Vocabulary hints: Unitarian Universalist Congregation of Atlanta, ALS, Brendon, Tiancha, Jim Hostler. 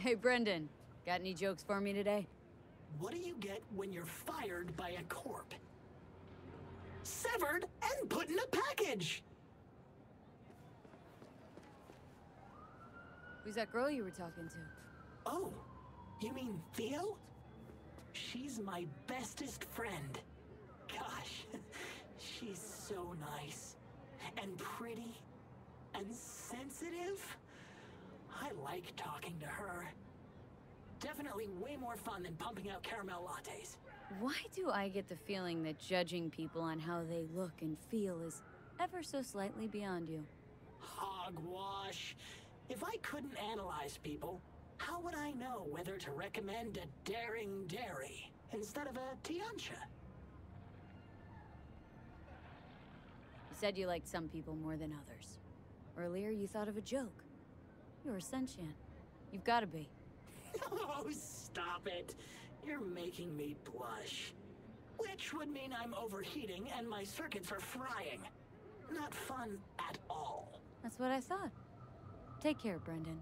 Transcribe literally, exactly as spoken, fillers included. Hey, Brendan. Got any jokes for me today? What do you get when you're fired by a corp? Severed and put in a package! Who's that girl you were talking to? Oh, you mean Theo? She's my bestest friend. Gosh, she's so nice. And pretty. And sensitive. I like talking to her. Definitely way more fun than pumping out caramel lattes. Why do I get the feeling that judging people on how they look and feel is ever so slightly beyond you? Hogwash. If I couldn't analyze people, how would I know whether to recommend a daring dairy instead of a Tiancha? You said you liked some people more than others. Earlier you thought of a joke. You're a sentient. You've got to be. Oh, stop it. You're making me blush. Which would mean I'm overheating and my circuits are frying. Not fun at all. That's what I thought. Take care, Brendan.